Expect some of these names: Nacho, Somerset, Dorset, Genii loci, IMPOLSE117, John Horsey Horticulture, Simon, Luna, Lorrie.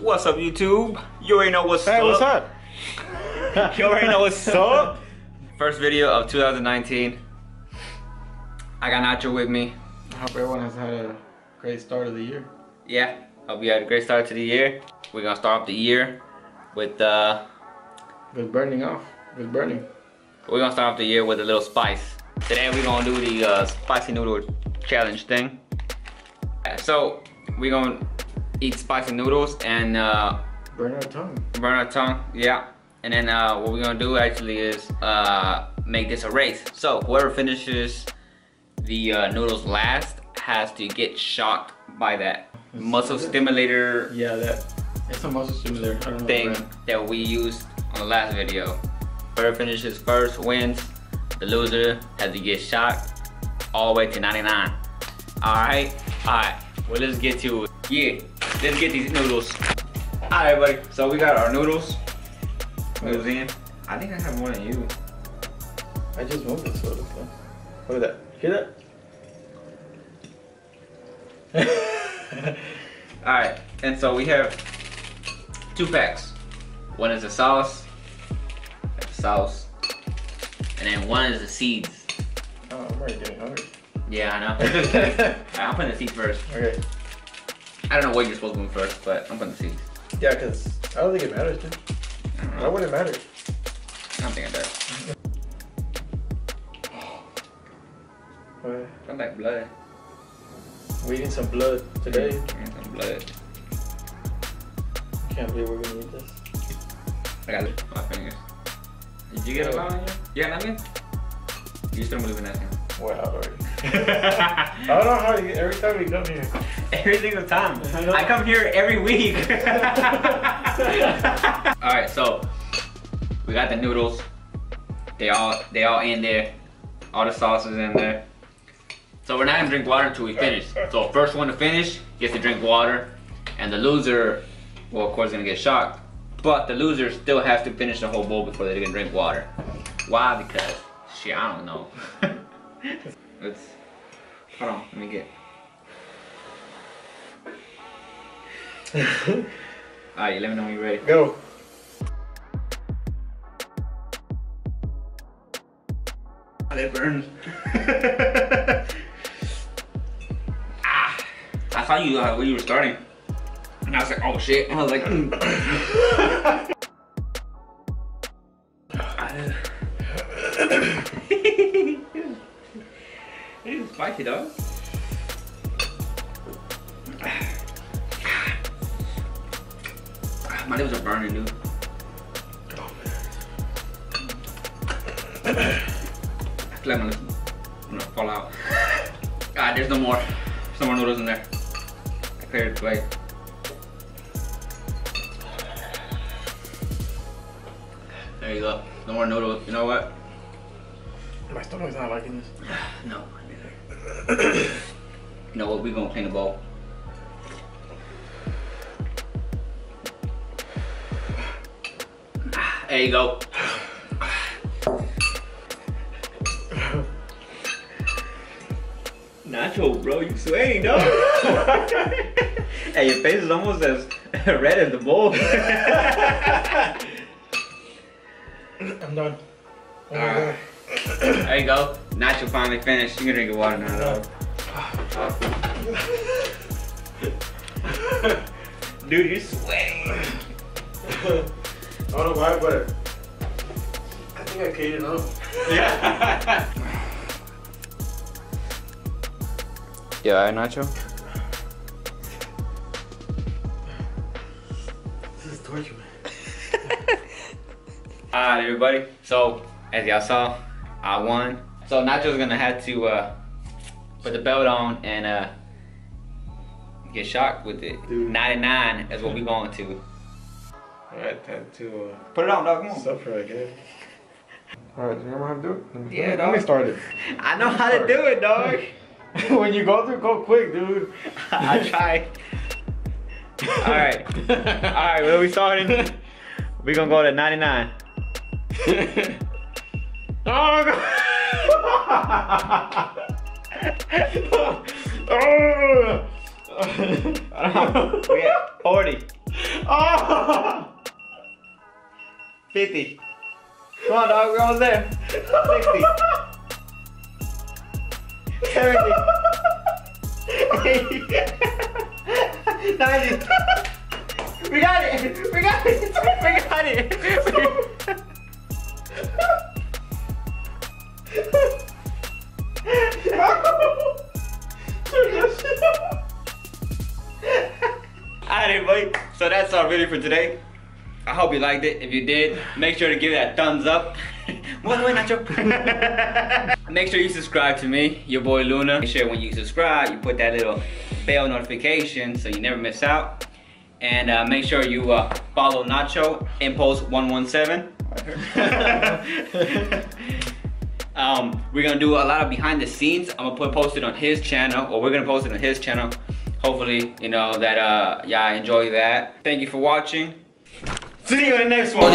What's up, YouTube? You already know what's up. Hey, what's up? You already know what's up. First video of 2019. I got Nacho with me. I hope everyone has had a great start of the year. Yeah, hope you had a great start to the year. We're gonna start off the year with burning. We're gonna start off the year with a little spice. Today we're gonna do the spicy noodle challenge thing. So we're gonna eat spicy noodles and burn our tongue. Burn our tongue, yeah. And then what we're gonna do actually is make this a race. So whoever finishes the noodles last has to get shocked by that muscle stimulator. Yeah, it's a muscle stimulator thing that we used on the last video. Whoever finishes first wins. The loser has to get shocked all the way to 99. All right. Well, let's get to it. Yeah, let's get these noodles. All right, buddy. So we got our noodles. Noodles in. I think I have more than you. I just want this soda. Look at that. Hear that? All right. And so we have 2 packs. One is the sauce. And then one is the seeds. Oh, I'm already getting hungry. Yeah, I know. Right, I'm putting the seeds first. Okay. I don't know what you're supposed to do first, but I'm putting the seeds. Yeah, because I don't think it matters, dude. I don't know. Why would it matter? I don't think it does. What? I like blood. We're eating some blood today. We're eating some blood. I can't believe we're going to eat this. I got it. My fingers. Did you get a lot on you? Yeah, nothing? You still believe in nothing. Well, already. I don't know how you, every time we come here. Every single time. I come here every week. Alright, so we got the noodles. They all in there. All the sauce is in there. So we're not gonna drink water until we finish. So first one to finish gets to drink water. And the loser, well, of course, gonna get shocked. But the loser still has to finish the whole bowl before they can drink water. Why? Because, shit, I don't know. Hold on, let me get. Alright, let me know when you're ready. Go. Oh, that burns. I saw you when you were starting. And I was like, oh shit. And I was like, It's spicy, dog. My lips are burning, dude. Oh, man. I feel like my lips are gonna fall out. God, there's no more. There's no more noodles in there. I cleared the plate. There you go. No more noodles. You know what? My stomach's not liking this. No, neither. You know what? We're gonna clean the bowl. There you go. Nacho, bro, you sweating, dog. Hey, your face is almost as red as the bowl. I'm done. Alright. There you go. Nacho finally finished. You can drink your water now, dog. Dude, you're sweating. I don't know why, but I think I caved it up. Yeah. Yeah, alright, Nacho? This is torture, man. Alright, everybody, so as y'all saw, I won. So Nacho's gonna have to put the belt on and get shocked with it. Dude. 99 is what we going to. Alright, time to put it on, dog. Come on. Suffer, I guess. Alright, do you remember how to do it? Yeah, dog. Let me start it. I know how to do it, dog. When you go through, go quick, dude. I try. Alright. Alright, well, we started. We're gonna go to 99. Oh my god! Oh! We at 40. Oh! 50. Come on, dog, we're almost there. 60. 70. 80. 90. We got it! We got it! We got it! Alright everybody, so that's our video for today. I hope you liked it. If you did, make sure to give that thumbs up. One way, Nacho. Make sure you subscribe to me, your boy Luna. Make sure when you subscribe, you put that little bell notification so you never miss out. And make sure you follow Nacho, Impulse 117. We're gonna do a lot of behind the scenes. I'm gonna post it on his channel, or we're gonna post it on his channel. Hopefully, you know that y'all enjoy that. Thank you for watching. See you in the next one.